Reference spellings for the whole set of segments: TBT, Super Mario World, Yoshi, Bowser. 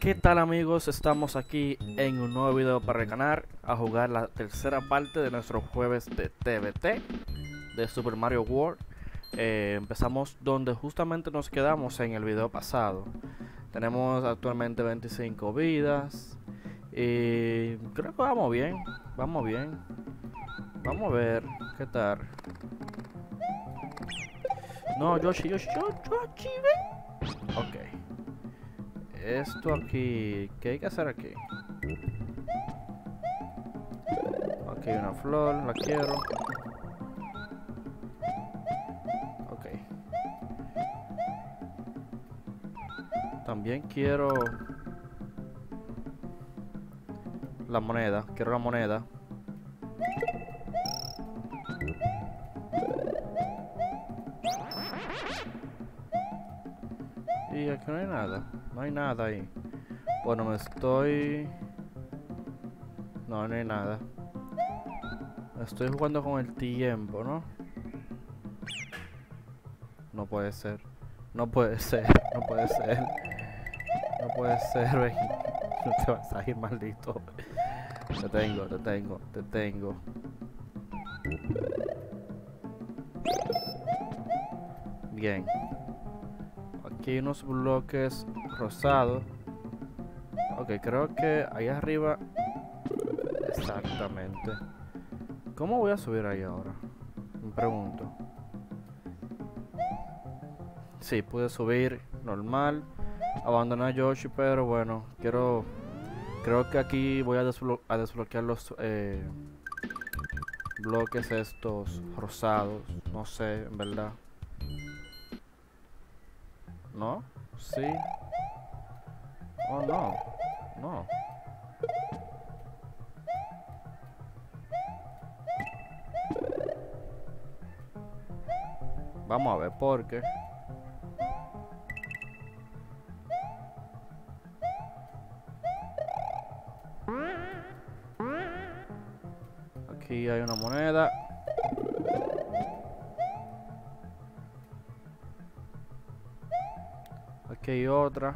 ¿Qué tal, amigos? Estamos aquí en un nuevo video para el canal a jugar la tercera parte de nuestro jueves de TBT de Super Mario World. Empezamos donde justamente nos quedamos en el video pasado. Tenemos actualmente 25 vidas y creo que vamos bien, vamos bien. Vamos a ver qué tal. No, Yoshi, ven. Ok. Esto aquí, ¿qué hay que hacer aquí? Aquí hay una flor, la quiero. Ok. También quiero la moneda, quiero la moneda. Y aquí no hay nada. No hay nada ahí. Bueno, no hay nada. Me estoy jugando con el tiempo, ¿no? No puede ser. No puede ser. No puede ser. No puede ser, ven. No te vas a ir, maldito. Te tengo. Bien. Aquí hay unos bloques rosados. Ok, creo que ahí arriba. Exactamente. ¿Cómo voy a subir ahí ahora? Me pregunto. Sí, pude subir normal. Abandonar a Yoshi, pero bueno, creo que aquí voy a desbloquear los bloques estos rosados. No sé, en verdad. No, sí. Oh, no. No. Vamos a ver por qué. Aquí hay una moneda. Aquí hay otra.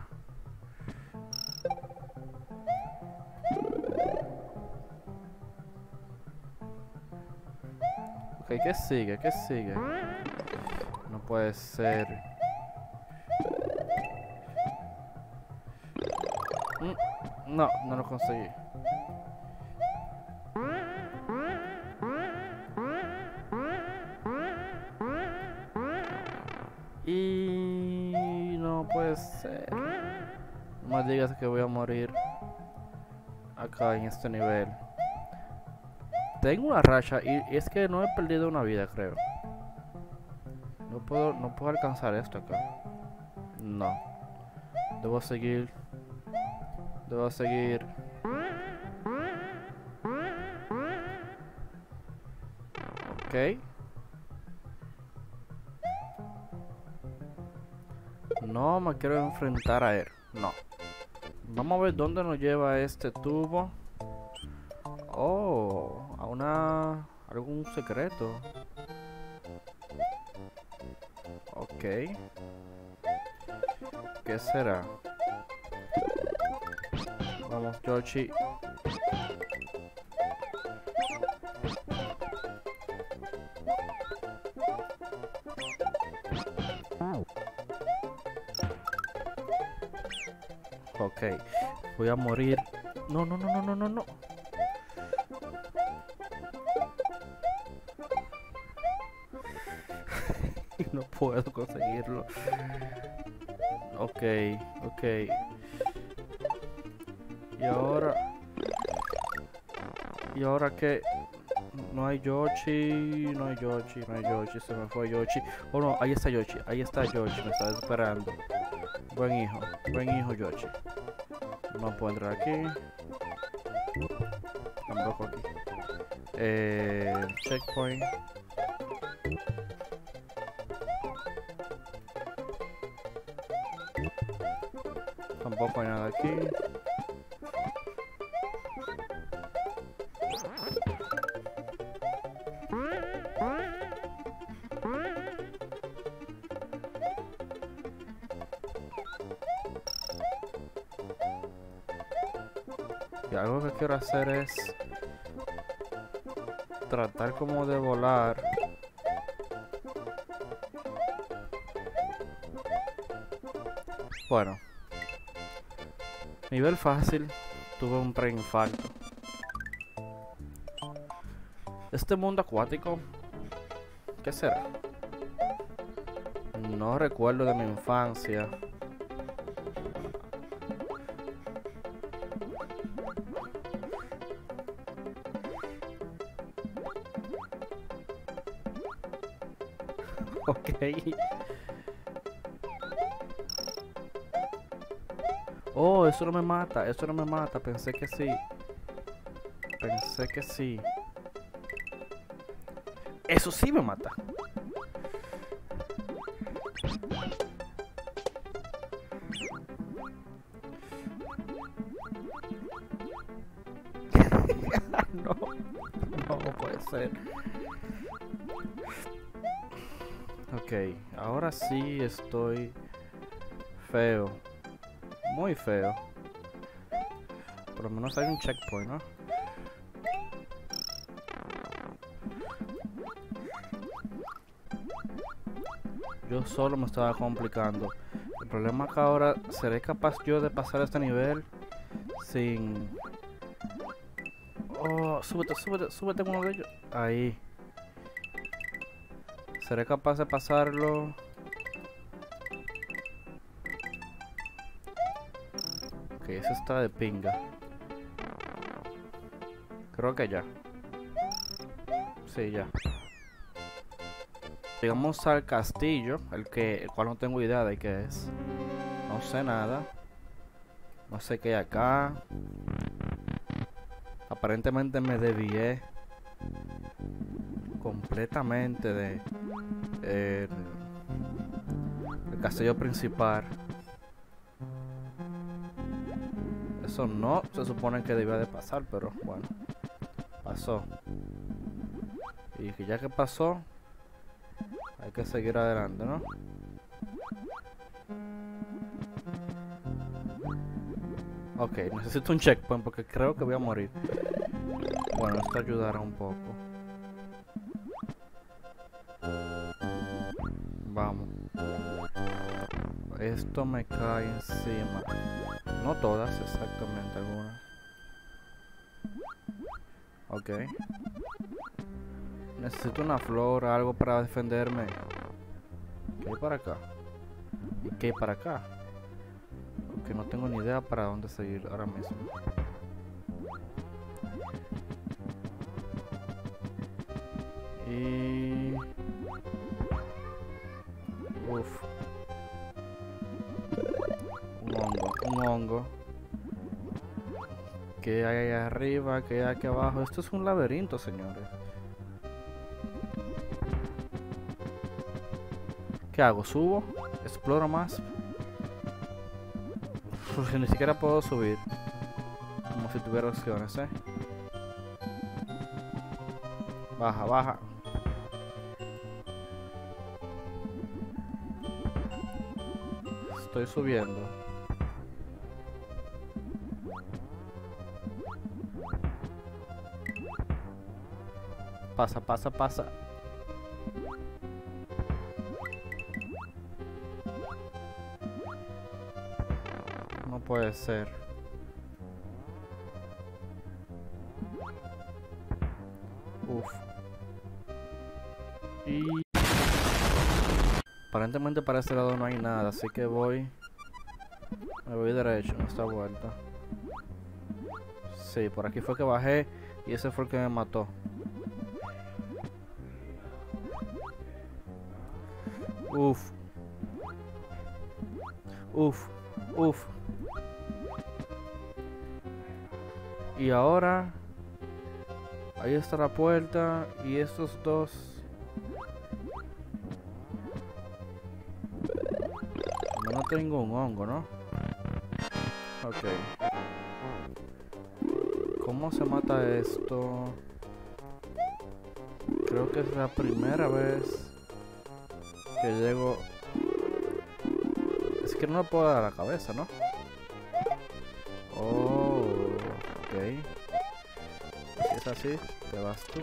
Ok, ¿qué sigue? ¿Qué sigue? No puede ser. No, no lo conseguí. No me digas que voy a morir acá en este nivel. Tengo una racha y es que no he perdido una vida, creo. No puedo alcanzar esto acá. No. Debo seguir. Ok. No me quiero enfrentar a él. No. Vamos a ver dónde nos lleva este tubo. Oh, a algún secreto. Ok. ¿Qué será? Vamos, Yoshi. Ok, voy a morir. No. No puedo conseguirlo. Ok. Y ahora que no hay Yoshi. Se me fue Yoshi. Oh no, ahí está Yoshi. Me está esperando. Buen hijo Yoshi. No puedo entrar aquí. Tampoco aquí. Checkpoint. Tampoco hay nada aquí. Y algo que quiero hacer es tratar como de volar. Bueno, nivel fácil, tuve un preinfarto. Este mundo acuático, ¿qué será? No recuerdo de mi infancia. Ok. Oh, eso no me mata, eso no me mata. Pensé que sí. Pensé que sí. Eso sí me mata. No, no puede ser. Ok, ahora sí estoy feo. Muy feo. Por lo menos hay un checkpoint, ¿no? Yo solo me estaba complicando. El problema es que ahora, ¿seré capaz yo de pasar este nivel sin...? Oh, súbete, súbete, súbete uno de ellos. Ahí. ¿Seré capaz de pasarlo...? Eso está de pinga. Creo que ya. Sí, ya. Llegamos al castillo, el cual no tengo idea de qué es. No sé nada. No sé qué hay acá. Aparentemente me desvié completamente de el castillo principal. Eso no se supone que debía de pasar, pero bueno, pasó. Y que ya que pasó, hay que seguir adelante, ¿no? Ok, necesito un checkpoint porque creo que voy a morir. Bueno, esto ayudará un poco. Vamos. Esto me cae encima. No todas, exactamente algunas. Ok. Necesito una flor, algo para defenderme. ¿Qué hay para acá? ¿Y qué hay para acá? Porque no tengo ni idea para dónde seguir ahora mismo. Y... uf. Un hongo. Que hay allá arriba, que hay aquí abajo. Esto es un laberinto, señores. ¿Qué hago? ¿Subo? ¿Exploro más? Uf, ni siquiera puedo subir. Como si tuviera opciones, ¿eh? Baja, baja. Estoy subiendo. Pasa, pasa, pasa. No puede ser. Uf. Y... aparentemente para este lado no hay nada, así que voy... me voy derecho en esta vuelta. Sí, por aquí fue que bajé y ese fue el que me mató. Uf. Uf. Uf. Y ahora... ahí está la puerta. Y estos dos... no tengo un hongo, ¿no? Ok. ¿Cómo se mata esto? Creo que es la primera vez... que llego... es que no me puedo dar la cabeza, ¿no? Oh... Ok. Si es así, te vas tú.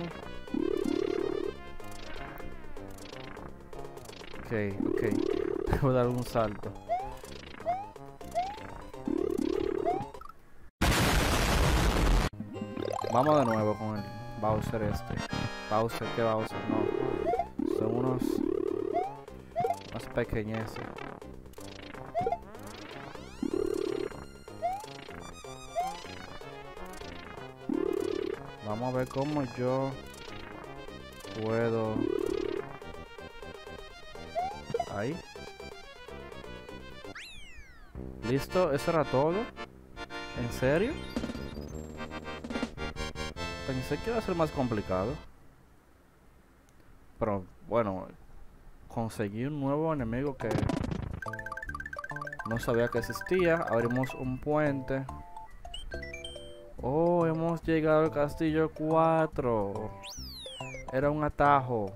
Ok, ok. Debo dar un salto. Vamos de nuevo con el Bowser este. Bowser, ¿qué Bowser? No. Son unos... más pequeñeces. Vamos a ver cómo yo puedo... Ahí. ¿Listo? ¿Eso era todo? ¿En serio? Pensé que iba a ser más complicado. Pero bueno, conseguí un nuevo enemigo que no sabía que existía. Abrimos un puente. Oh, hemos llegado al castillo 4. Era un atajo.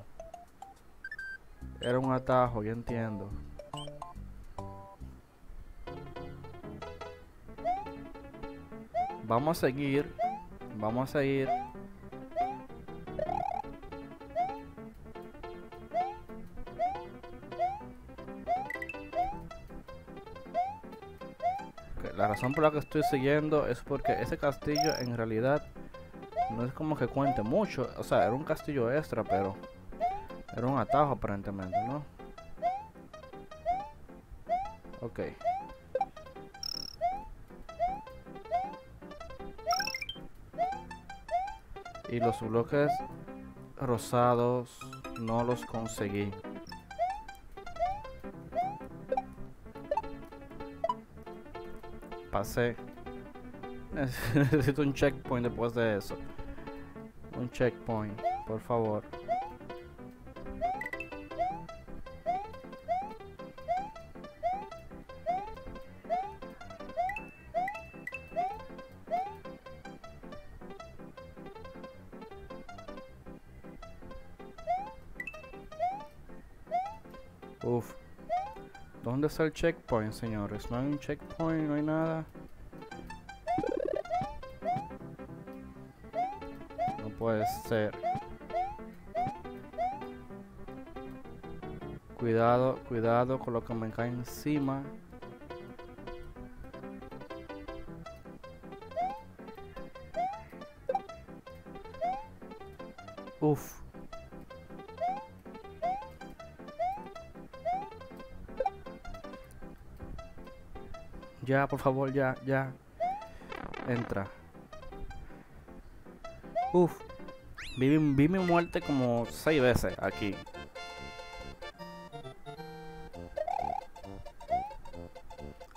Era un atajo, yo entiendo. Vamos a seguir. Vamos a ir. La razón por la que estoy siguiendo es porque ese castillo en realidad no es como que cuente mucho. O sea, era un castillo extra, pero era un atajo aparentemente, ¿no? Ok. Y los bloques rosados no los conseguí. Pasé. Necesito un checkpoint después de eso. Un checkpoint, por favor. Uf, ¿dónde está el checkpoint, señores? No hay un checkpoint, no hay nada. No puede ser. Cuidado, cuidado con lo que me cae encima. Uf. Ya, por favor, ya, ya. Entra. Uf. Vi mi muerte como 6 veces aquí.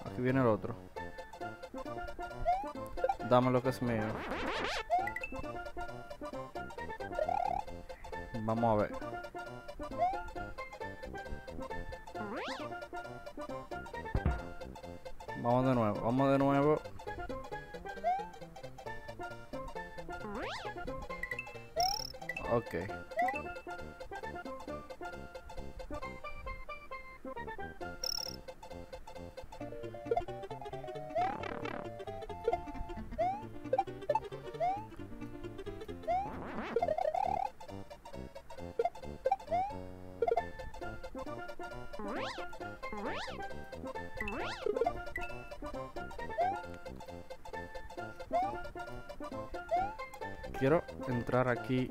Aquí viene el otro. Dame lo que es mío. Vamos a ver. Vamos de nuevo, vamos de nuevo. Ok. Quiero entrar aquí.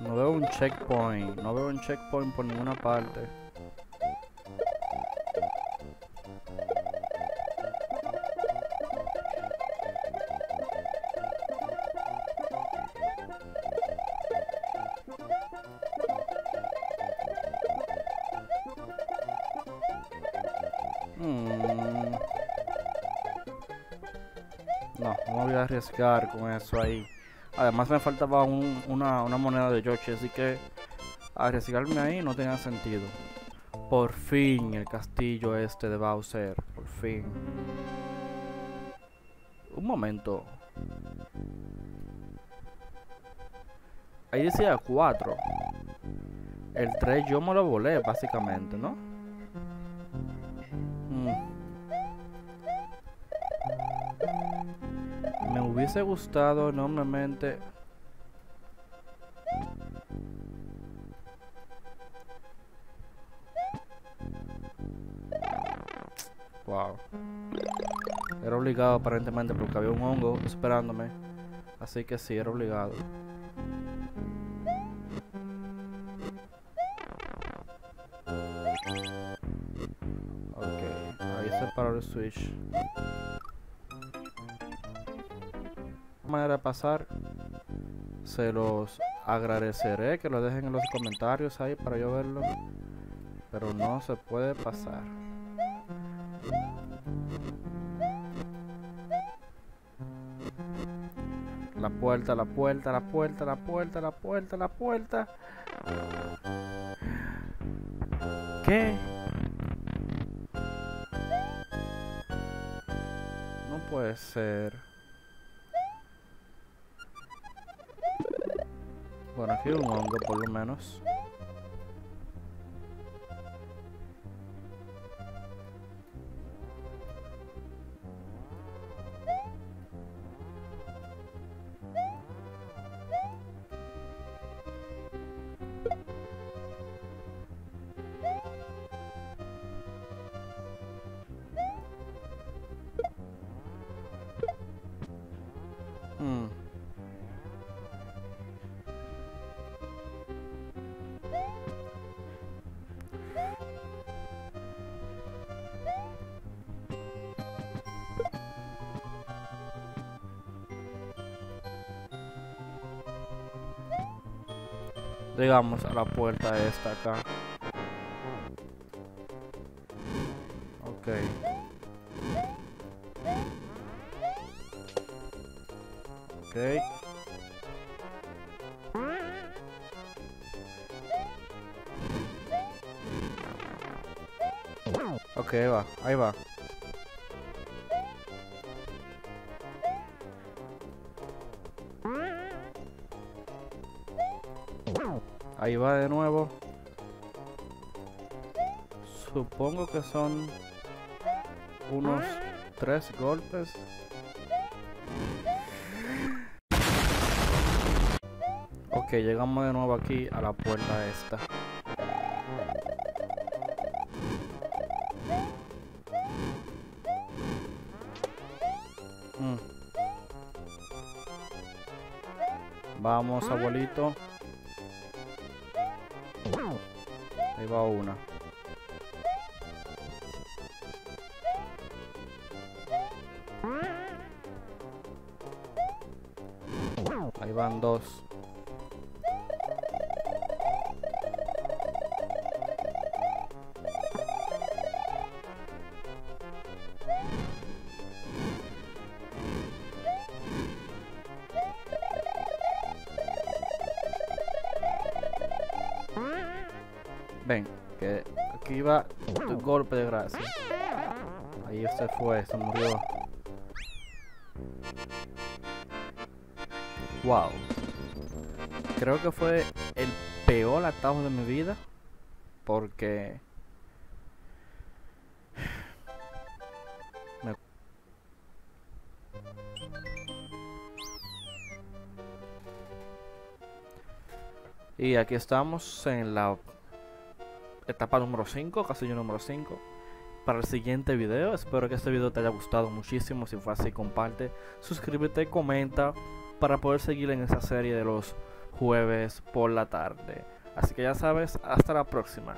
No veo un checkpoint, no veo un checkpoint por ninguna parte. No, no me voy a arriesgar con eso ahí. Además me faltaba una moneda de Yoshi, así que arriesgarme ahí no tenía sentido. Por fin el castillo este de Bowser, por fin. Un momento. Ahí decía 4. El 3 yo me lo volé, básicamente, ¿no? Me hubiese gustado enormemente. Wow. Era obligado aparentemente porque había un hongo esperándome. Así que sí, era obligado. Ok, ahí se paró el switch. Manera de pasar, se los agradeceré que lo dejen en los comentarios ahí para yo verlo, pero no se puede pasar. La puerta, la puerta, la puerta, la puerta, la puerta, la puerta. ¿Qué? No puede ser. Bueno, aquí hay un hongo por lo menos. Llegamos a la puerta esta acá. Ok. Ok. Ok, ahí va, ahí va. Ahí va de nuevo. Supongo que son unos 3 golpes. Ok, llegamos de nuevo aquí a la puerta esta. Vamos, abuelito. Ahí va una. Ahí van dos. Ven, que aquí va tu golpe de gracia. Ahí se fue, se murió. Wow. Creo que fue el peor atajo de mi vida. Porque y aquí estamos en la etapa número 5, casillo número 5. Para el siguiente video, espero que este video te haya gustado muchísimo. Si fue así, comparte, suscríbete, comenta, para poder seguir en esta serie de los jueves por la tarde. Así que ya sabes, hasta la próxima.